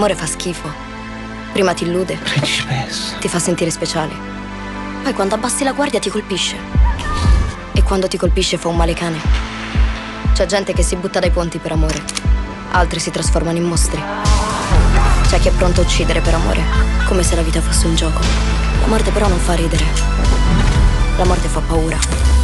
L'amore fa schifo. Prima ti illude. Principessa. Ti fa sentire speciale. Poi quando abbassi la guardia ti colpisce. E quando ti colpisce fa un male cane. C'è gente che si butta dai ponti per amore. Altri si trasformano in mostri. C'è chi è pronto a uccidere per amore. Come se la vita fosse un gioco. La morte però non fa ridere. La morte fa paura.